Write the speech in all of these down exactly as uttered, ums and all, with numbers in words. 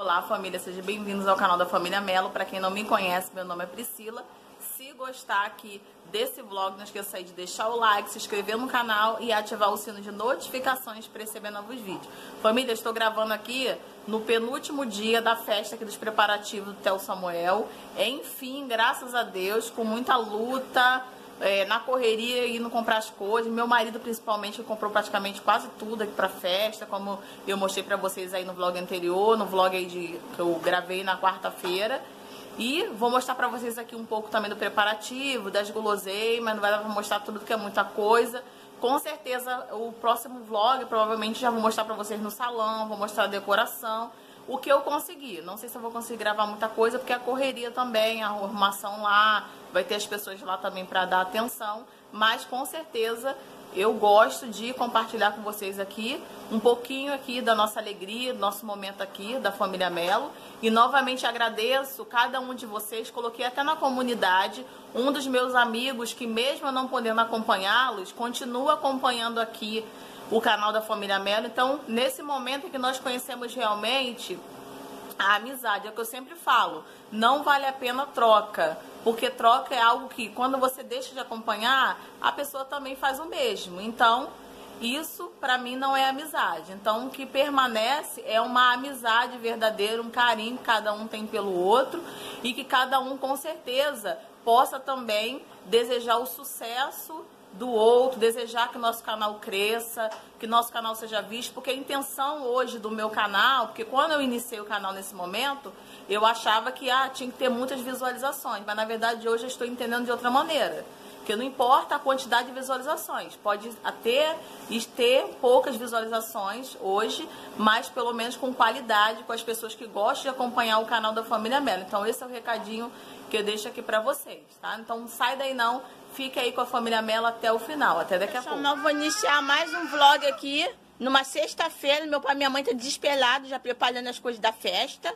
Olá família, sejam bem-vindos ao canal da Família Melo. Para quem não me conhece, meu nome é Priscila. Se gostar aqui desse vlog, não esqueça de deixar o like, se inscrever no canal e ativar o sino de notificações para receber novos vídeos. Família, estou gravando aqui no penúltimo dia da festa aqui dos preparativos do Théo Samuel. Enfim, graças a Deus, com muita luta, é, na correria, indo comprar as coisas. Meu marido, principalmente, comprou praticamente quase tudo aqui pra festa, como eu mostrei pra vocês aí no vlog anterior, no vlog aí de, que eu gravei na quarta-feira. E vou mostrar pra vocês aqui um pouco também do preparativo, das guloseimas. Não vai dar pra mostrar tudo, que é muita coisa. Com certeza, o próximo vlog, provavelmente, já vou mostrar pra vocês no salão, vou mostrar a decoração, o que eu consegui. Não sei se eu vou conseguir gravar muita coisa, porque a correria também, a arrumação lá, vai ter as pessoas lá também para dar atenção. Mas, com certeza, eu gosto de compartilhar com vocês aqui um pouquinho aqui da nossa alegria, do nosso momento aqui, da Família Melo. E, novamente, agradeço cada um de vocês. Coloquei até na comunidade um dos meus amigos que, mesmo não podendo acompanhá-los, continua acompanhando aqui o canal da Família Melo. Então, nesse momento que nós conhecemos realmente a amizade, é o que eu sempre falo, não vale a pena troca, porque troca é algo que, quando você deixa de acompanhar, a pessoa também faz o mesmo. Então, isso pra mim não é amizade. Então, o que permanece é uma amizade verdadeira, um carinho que cada um tem pelo outro, e que cada um, com certeza, possa também desejar o sucesso do outro, desejar que nosso canal cresça, que nosso canal seja visto, porque a intenção hoje do meu canal, porque quando eu iniciei o canal nesse momento, eu achava que ah, tinha que ter muitas visualizações, mas na verdade hoje eu estou entendendo de outra maneira, que não importa a quantidade de visualizações, pode até ter poucas visualizações hoje, mas pelo menos com qualidade, com as pessoas que gostam de acompanhar o canal da Família Melo. Então esse é o recadinho que eu deixo aqui pra vocês, tá? Então não sai daí não, fica aí com a Família Melo até o final, até daqui a pouco. Nós vamos iniciar mais um vlog aqui, numa sexta-feira. Meu pai e minha mãe estão desesperados, já preparando as coisas da festa.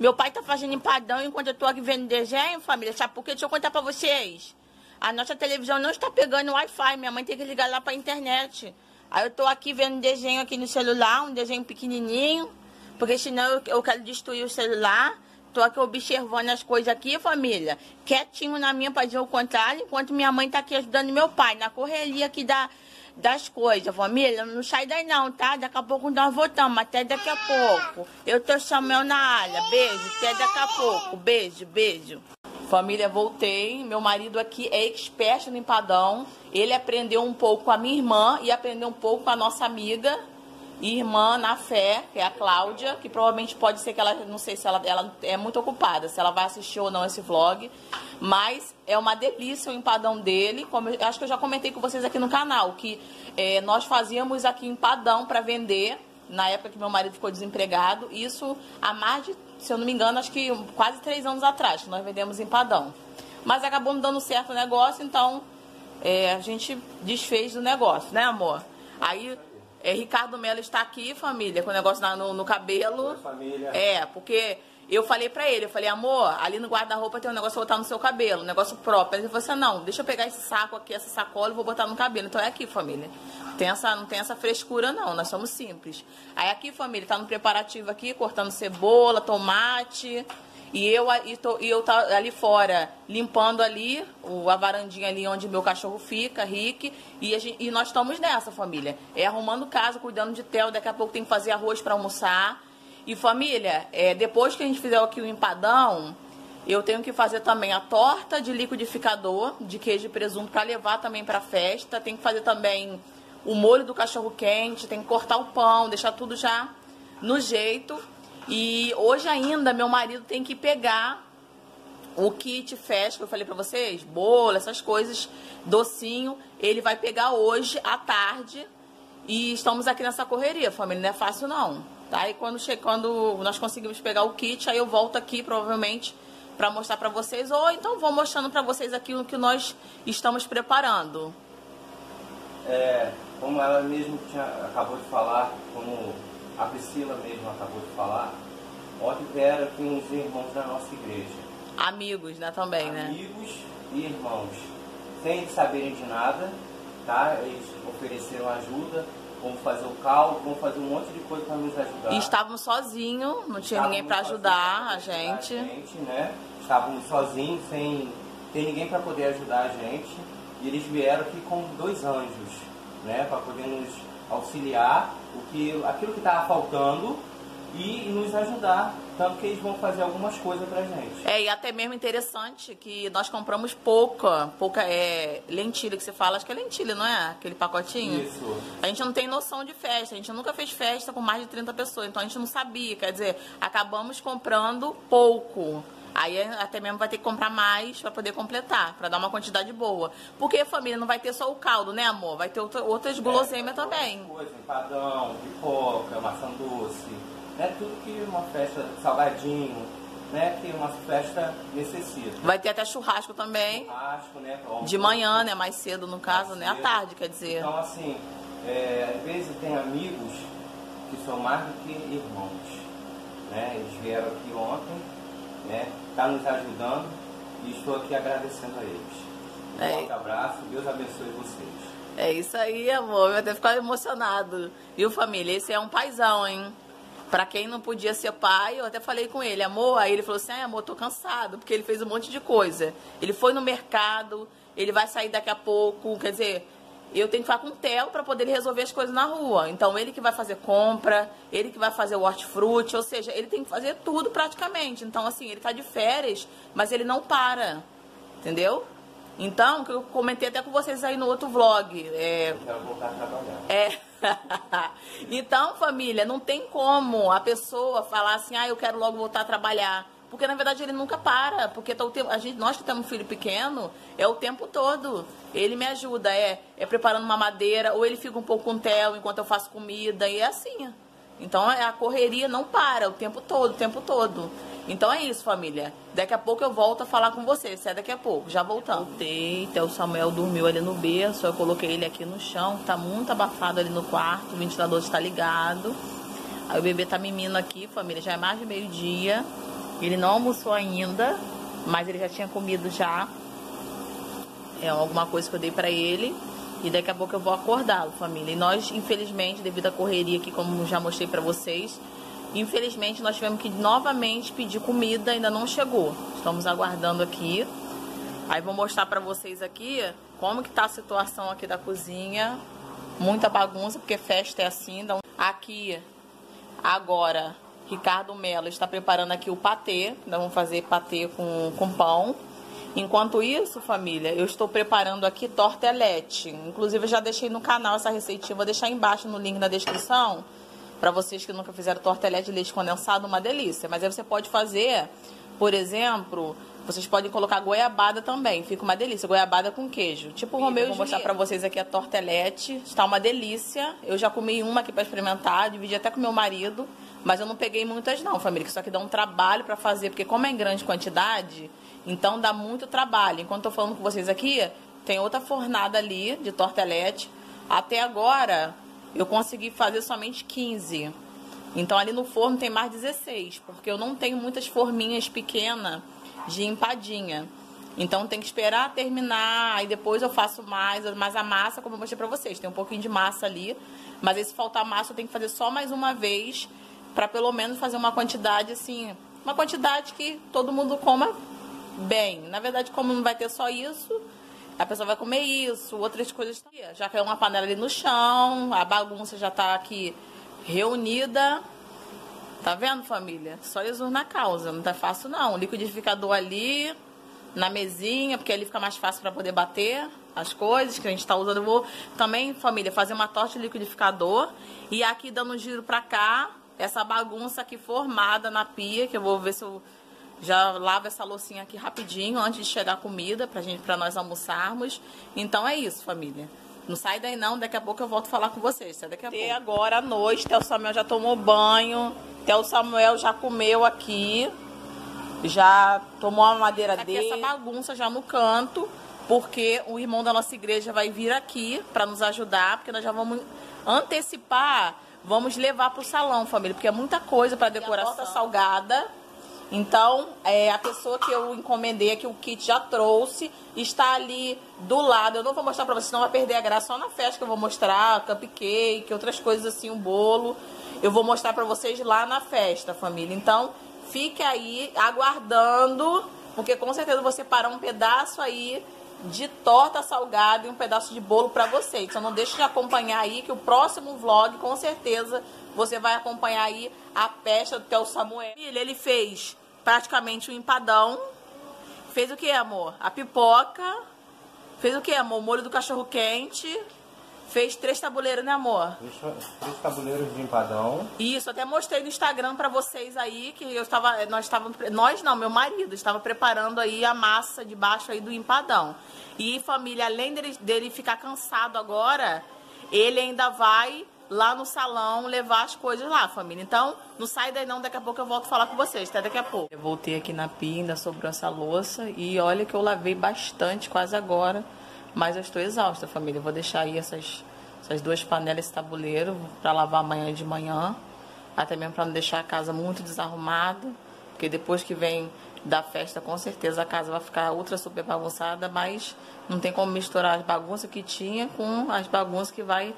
Meu pai tá fazendo empadão enquanto eu tô aqui vendo desenho, família. Sabe por quê? Deixa eu contar pra vocês. A nossa televisão não está pegando Wi-Fi, minha mãe tem que ligar lá pra internet. Aí eu tô aqui vendo desenho aqui no celular, um desenho pequenininho, porque senão eu quero destruir o celular. Tô aqui observando as coisas aqui, família, quietinho na minha pra dizer o contrário, enquanto minha mãe tá aqui ajudando meu pai na correria aqui da, das coisas, família. Não sai daí não, tá? Daqui a pouco nós voltamos, até daqui a pouco. Eu tô chamando na área, beijo, até daqui a pouco, beijo, beijo. Família, voltei. Meu marido aqui é expert no empadão, ele aprendeu um pouco com a minha irmã e aprendeu um pouco com a nossa amiga, irmã na fé, que é a Cláudia, que provavelmente pode ser que ela, não sei se ela, ela é muito ocupada, se ela vai assistir ou não esse vlog, mas é uma delícia o empadão dele. Como eu, acho que eu já comentei com vocês aqui no canal, que é, nós fazíamos aqui empadão para vender, na época que meu marido ficou desempregado, isso há mais de, se eu não me engano, acho que quase três anos atrás, que nós vendemos empadão. Mas acabou não dando certo o negócio, então é, a gente desfez do negócio, né amor? Aí... É, Ricardo Melo está aqui, família, com o negócio no, no cabelo. Família. É, porque eu falei pra ele, eu falei, amor, ali no guarda-roupa tem um negócio pra botar no seu cabelo, um negócio próprio. Ele falou assim, não, deixa eu pegar esse saco aqui, essa sacola, e vou botar no cabelo. Então é aqui, família. Tem essa, não tem essa frescura não, nós somos simples. Aí aqui, família, tá no preparativo aqui, cortando cebola, tomate. E eu, e tô, e eu tá ali fora, limpando ali o, a varandinha ali onde meu cachorro fica, Rick. E, a gente, e nós estamos nessa, família. É arrumando casa, cuidando de Théo. Daqui a pouco tem que fazer arroz para almoçar. E, família, é, depois que a gente fizer aqui o empadão, eu tenho que fazer também a torta de liquidificador, de queijo e presunto, para levar também para a festa. Tem que fazer também o molho do cachorro quente, tem que cortar o pão, deixar tudo já no jeito. E hoje ainda meu marido tem que pegar o kit festa, que eu falei pra vocês, bolo, essas coisas, docinho. Ele vai pegar hoje à tarde e estamos aqui nessa correria, família, não é fácil não, tá? E quando, quando nós conseguimos pegar o kit, aí eu volto aqui provavelmente pra mostrar pra vocês, ou então vou mostrando pra vocês aqui o que nós estamos preparando. É, como ela mesmo tinha, acabou de falar, como... A Priscila mesmo acabou de falar, ontem vieram aqui uns irmãos da nossa igreja. Amigos, né, também, Amigos né? Amigos e irmãos. Sem saberem de nada, tá? Eles ofereceram ajuda, vamos fazer o cálculo, vamos fazer um monte de coisa para nos ajudar. E estávamos sozinhos, não tinha estávamos ninguém para ajudar a gente. A gente né? Estávamos sozinhos, sem ter ninguém para poder ajudar a gente. E eles vieram aqui com dois anjos, né? Para poder nos auxiliar, o que, aquilo que estava faltando e nos ajudar. Tanto que eles vão fazer algumas coisas pra gente. É, e até mesmo interessante que nós compramos pouca, pouca é, lentilha que você fala, acho que é lentilha, não é? Aquele pacotinho. Isso. A gente não tem noção de festa, a gente nunca fez festa com mais de trinta pessoas, então a gente não sabia, quer dizer, acabamos comprando pouco. Aí até mesmo vai ter que comprar mais para poder completar, para dar uma quantidade boa. Porque a família não vai ter só o caldo, né amor? Vai ter outra, outras guloseimas é, também. Coisa, empadão, pipoca, maçã doce. Né, tudo que uma festa, salgadinho, né, que uma festa necessita. Vai ter até churrasco também. Churrasco, né? Bom, de manhã, né? Mais cedo, no caso, né? À tarde, quer dizer. Então, assim, é, às vezes tem amigos que são mais do que irmãos. Né? Eles vieram aqui ontem, né? Tá nos ajudando e estou aqui agradecendo a eles. Um é. forte abraço, Deus abençoe vocês. É isso aí, amor. Eu até ficar emocionado. Viu, família? Esse é um paizão, hein? Pra quem não podia ser pai, eu até falei com ele, amor, aí ele falou assim, ah, amor, tô cansado, porque ele fez um monte de coisa. Ele foi no mercado, ele vai sair daqui a pouco, quer dizer, eu tenho que falar com o Théo pra poder resolver as coisas na rua. Então, ele que vai fazer compra, ele que vai fazer o hortifruti, ou seja, ele tem que fazer tudo praticamente. Então, assim, ele tá de férias, mas ele não para, entendeu? Então, que eu comentei até com vocês aí no outro vlog. É... Eu quero voltar a trabalhar. É. Então, família, não tem como a pessoa falar assim, ah, eu quero logo voltar a trabalhar. Porque, na verdade, ele nunca para. Porque tá o tempo... a gente, nós que temos um filho pequeno, é o tempo todo. Ele me ajuda, é, é preparando uma mamadeira, ou ele fica um pouco com o Theo enquanto eu faço comida, e é assim. Então, a correria não para o tempo todo, o tempo todo. Então é isso, família. Daqui a pouco eu volto a falar com vocês. Se é daqui a pouco, já voltando. Voltei, Théo Samuel dormiu ali no berço. Eu coloquei ele aqui no chão, tá muito abafado ali no quarto. O ventilador está ligado. Aí o bebê tá mimindo aqui, família. Já é mais de meio-dia. Ele não almoçou ainda, mas ele já tinha comido já. É alguma coisa que eu dei pra ele. E daqui a pouco eu vou acordá-lo, família. E nós, infelizmente, devido à correria aqui, como já mostrei pra vocês, infelizmente, nós tivemos que novamente pedir comida, ainda não chegou. Estamos aguardando aqui. Aí vou mostrar pra vocês aqui como que tá a situação aqui da cozinha. Muita bagunça, porque festa é assim. Então, aqui, agora, Ricardo Melo está preparando aqui o patê. Nós vamos fazer patê com, com pão. Enquanto isso, família, eu estou preparando aqui tortelete. Inclusive, eu já deixei no canal essa receitinha. Vou deixar embaixo no link na descrição. Para vocês que nunca fizeram tortelete de leite condensado, uma delícia. Mas aí você pode fazer, por exemplo, vocês podem colocar goiabada também. Fica uma delícia, goiabada com queijo. Tipo o Romeu e Julieta. Vou mostrar para vocês aqui a tortelete. Está uma delícia. Eu já comi uma aqui para experimentar, dividi até com meu marido. Mas eu não peguei muitas não, família. Isso aqui dá um trabalho para fazer, porque como é em grande quantidade, então dá muito trabalho. Enquanto eu tô falando com vocês aqui, tem outra fornada ali de tortelete. Até agora... eu consegui fazer somente quinze. Então, ali no forno tem mais dezesseis. Porque eu não tenho muitas forminhas pequenas de empadinha. Então, tem que esperar terminar. Aí depois eu faço mais. Mas a massa, como eu mostrei pra vocês, tem um pouquinho de massa ali. Mas aí, se faltar massa, eu tenho que fazer só mais uma vez. Pra pelo menos fazer uma quantidade, assim... uma quantidade que todo mundo coma bem. Na verdade, como não vai ter só isso... a pessoa vai comer isso, outras coisas também. Já caiu uma panela ali no chão, a bagunça já tá aqui reunida. Tá vendo, família? Só Jesus na causa, não tá fácil não. O liquidificador ali, na mesinha, porque ali fica mais fácil pra poder bater as coisas que a gente tá usando. Eu vou também, família, fazer uma torta de liquidificador. E aqui dando um giro pra cá, essa bagunça aqui formada na pia, que eu vou ver se eu... já lavo essa loucinha aqui rapidinho, antes de chegar a comida, pra, gente, pra nós almoçarmos. Então é isso, família. Não sai daí não, daqui a pouco eu volto falar com vocês. Tá? Daqui a pouco. E agora à noite, Théo Samuel já tomou banho, Théo Samuel já comeu aqui, já tomou a madeira dele. Aqui essa bagunça já no canto, porque o irmão da nossa igreja vai vir aqui pra nos ajudar, porque nós já vamos antecipar, vamos levar pro salão, família, porque é muita coisa pra decoração. E a torta salgada... Então, é, a pessoa que eu encomendei aqui, o kit já trouxe, está ali do lado. Eu não vou mostrar pra vocês, senão vai perder a graça. Só na festa que eu vou mostrar, cupcake, outras coisas assim, um bolo. Eu vou mostrar pra vocês lá na festa, família. Então, fique aí aguardando, porque com certeza vou separar um pedaço aí de torta salgada e um pedaço de bolo pra vocês. Então não deixe de acompanhar aí, que o próximo vlog, com certeza, você vai acompanhar aí a festa do Théo Samuel. Família, ele fez praticamente um empadão. Fez o que, amor? A pipoca. Fez o que, amor? O molho do cachorro quente. Fez três tabuleiros, né, amor? Três tabuleiros de empadão. Isso, até mostrei no Instagram pra vocês aí, que eu estava, nós estávamos, nós não, meu marido estava preparando aí a massa de baixo aí do empadão. E, família, além dele, dele ficar cansado agora, ele ainda vai lá no salão levar as coisas lá, família. Então, não sai daí não, daqui a pouco eu volto falar com vocês, até daqui a pouco. Eu voltei aqui na pia, ainda sobrou essa louça, e olha que eu lavei bastante, quase agora, mas eu estou exausta, família. Eu vou deixar aí essas, essas duas panelas, esse tabuleiro, para lavar amanhã de manhã, até mesmo para não deixar a casa muito desarrumada, porque depois que vem da festa, com certeza a casa vai ficar ultra super bagunçada, mas não tem como misturar as bagunças que tinha com as bagunças que vai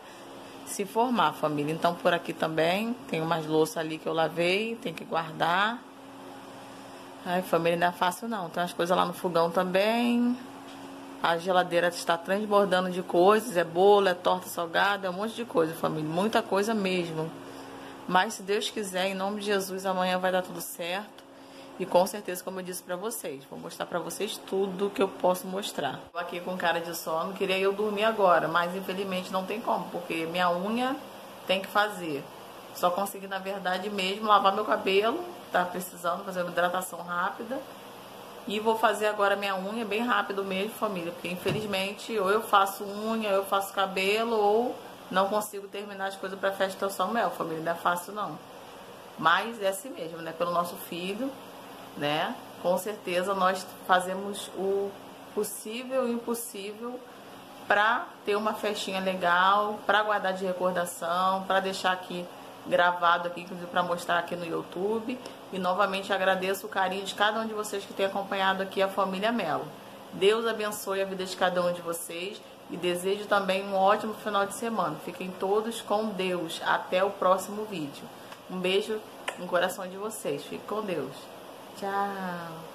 se formar, família. Então por aqui também tem umas louças ali que eu lavei, tem que guardar. Ai, família, não é fácil não. Tem umas coisas lá no fogão também. A geladeira está transbordando de coisas, é bolo, é torta salgada, é um monte de coisa, família, muita coisa mesmo. Mas se Deus quiser, em nome de Jesus, amanhã vai dar tudo certo. E com certeza, como eu disse pra vocês, vou mostrar pra vocês tudo que eu posso mostrar. Tô aqui com cara de sono, queria eu dormir agora, mas infelizmente não tem como, porque minha unha tem que fazer. Só consegui, na verdade mesmo, lavar meu cabelo, tá precisando fazer uma hidratação rápida. E vou fazer agora minha unha bem rápido mesmo, família, porque infelizmente ou eu faço unha, ou eu faço cabelo, ou não consigo terminar as coisas pra festa do Théo Samuel, família, não é fácil não. Mas é assim mesmo, né, pelo nosso filho, né, com certeza nós fazemos o possível e o impossível pra ter uma festinha legal, pra guardar de recordação, pra deixar aqui gravado aqui, inclusive para mostrar aqui no YouTube. E novamente agradeço o carinho de cada um de vocês que tem acompanhado aqui a família Melo. Deus abençoe a vida de cada um de vocês e desejo também um ótimo final de semana. Fiquem todos com Deus. Até o próximo vídeo. Um beijo no coração de vocês. Fiquem com Deus. Tchau.